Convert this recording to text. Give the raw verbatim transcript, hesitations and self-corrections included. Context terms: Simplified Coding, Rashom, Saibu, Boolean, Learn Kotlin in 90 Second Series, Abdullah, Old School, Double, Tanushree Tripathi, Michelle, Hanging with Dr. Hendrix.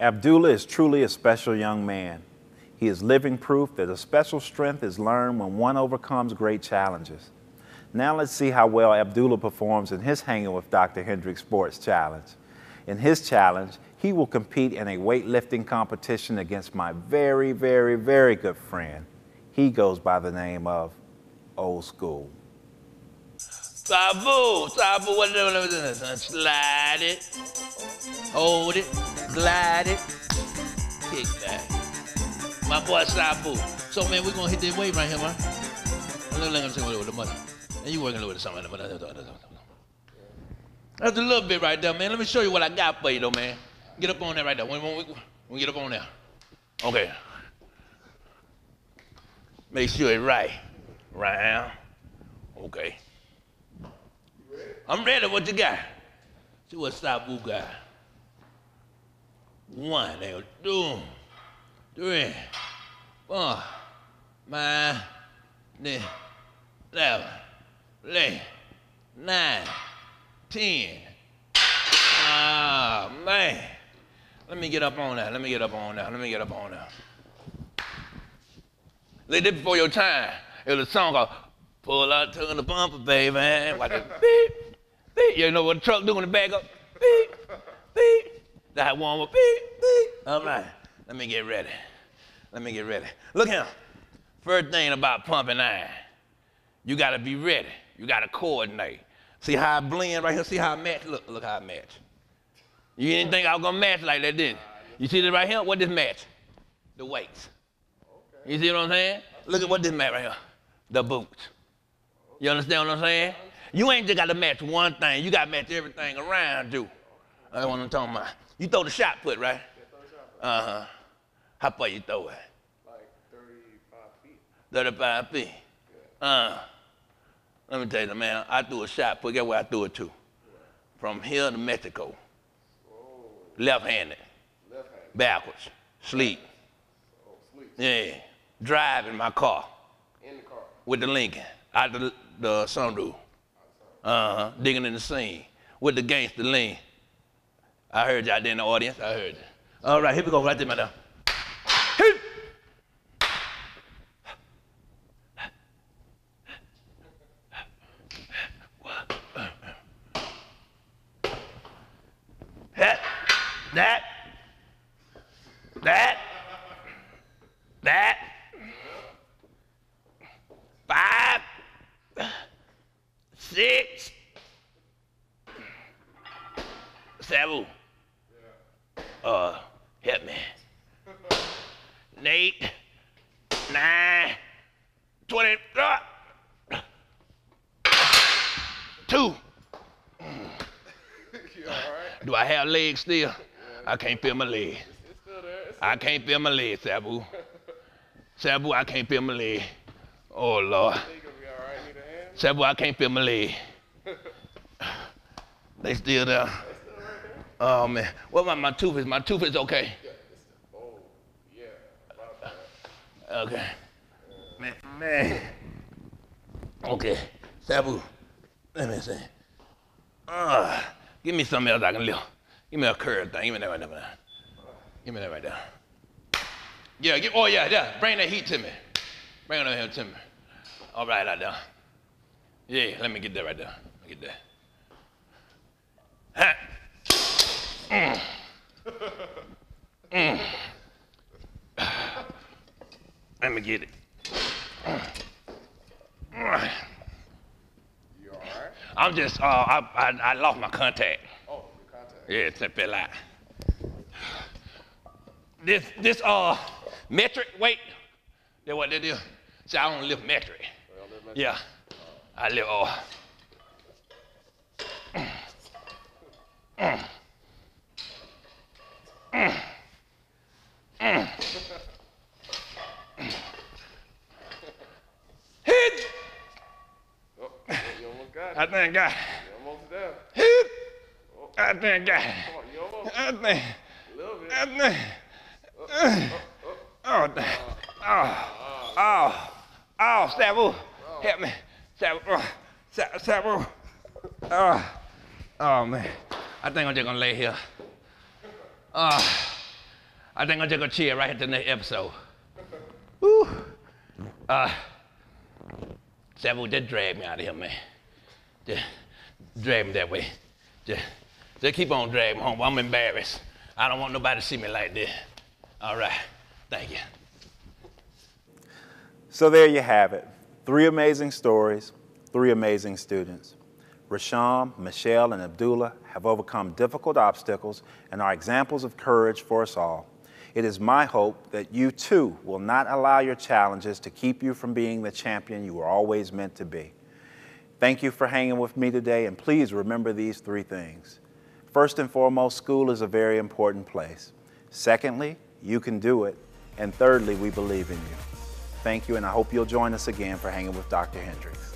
Abdullah is truly a special young man. He is living proof that a special strength is learned when one overcomes great challenges. Now let's see how well Abdullah performs in his Hanging with Doctor Hendrix Sports Challenge. In his challenge, he will compete in a weightlifting competition against my very, very, very good friend. He goes by the name of Old School. Saibu, Saibu, what are you doing? Slide it, hold it, glide it, kick that. My boy Saibu. So man, we're gonna hit this wave right here, man. And you working with something. That's a little bit right there, man. Let me show you what I got for you, though, man. Get up on that right there. When, when, we, when we get up on there. Okay. Make sure it's right. Right now. Okay. I'm ready. What you got? See what Saibu got. One, two, three, four, five, six, seven, eight, nine, ten. Ah, man. Let me get up on that. Let me get up on that. Let me get up on that. They did before your time. It was a song called Pull Out to the Bumper, Baby. Watch it. Beep, beep. You know what the truck doing in the back up? Beep, beep. That one with beep, beep. All right. Let me get ready. Let me get ready. Look here. First thing about pumping iron, you got to be ready. You got to coordinate. See how I blend right here? See how I match? Look, look how I match. You didn't think I was going to match like that, did you? You see this right here? What this match? The weights. You see what I'm saying? Look at what this match right here. The boots. You understand what I'm saying? You ain't just got to match one thing. You got to match everything around you. That's what I'm talking about. You throw the shot put, right? Uh-huh. How far you throw it? Like thirty-five feet. thirty-five feet. Uh-huh. Let me tell you, man, I threw a shot put. Get where I threw it to. From here to Mexico. Left-handed. Left-handed. Backwards. Sleep. Oh, sleep. Yeah. Driving my car. In the car. With the Lincoln. Out the, the sunroof. Uh-huh. Digging in the scene. With the gangster lean. I heard y'all there in the audience. I heard you. All right, here we go. Right there, man. Hey! That. That. That. That. Five. Six. Seven. Uh, help me. Eight, nine, twenty, uh, two. You all right? Do I have legs still? Yeah, I can't feel my leg. It's, it's still there. It's still I can't feel my leg, Saibu. Saibu, I can't feel my leg. Oh, Lord. I think it'll be all right. Need a hand? Saibu, I can't feel my leg. They still there. Oh, man. What about my tooth? Is my tooth is okay? Yeah, it's, oh, yeah. About that. Okay. Uh, man, man. Okay. Saibu, let me see. Uh, give me something else I can lift. Give me a curve thing. Give me that right there. Give me that right there. Yeah, give, oh, yeah, yeah. Bring that heat to me. Bring it over here to me. All right, out there. Yeah, let me get that right there. Let me get that. Huh. Mm. Mm. Let me get it. Mm. You all right? I'm just, uh, I, I, I lost my contact. Oh, your contact. Yeah, it's a bit like. This, this, uh, metric weight, that what that is? See, I don't lift metric. Well, lift metric. Yeah, oh. I lift, uh, mm. Mm. Mm. Mm. Hit! Oh, you almost got it. I think I. You almost down. Hit! Oh. I think I. Come on, you almost. I think. A little bit. I think. Oh, oh, oh. Oh, oh, oh, oh, oh, Saibu, oh. Help me. Saibu, oh, Saibu. Oh, oh, man. I think I'm just gonna lay here. Uh, I think I'll take a chair right at the next episode. Woo. Uh, Saibu, just drag me out of here, man. Just drag me that way. Just, just keep on dragging me home. I'm embarrassed. I don't want nobody to see me like this. All right. Thank you. So there you have it. Three amazing stories, three amazing students. Rashom, Michelle, and Abdullah have overcome difficult obstacles and are examples of courage for us all. It is my hope that you too will not allow your challenges to keep you from being the champion you were always meant to be. Thank you for hanging with me today, and please remember these three things. First and foremost, school is a very important place. Secondly, you can do it. And thirdly, we believe in you. Thank you, and I hope you'll join us again for Hanging with Doctor Hendrix.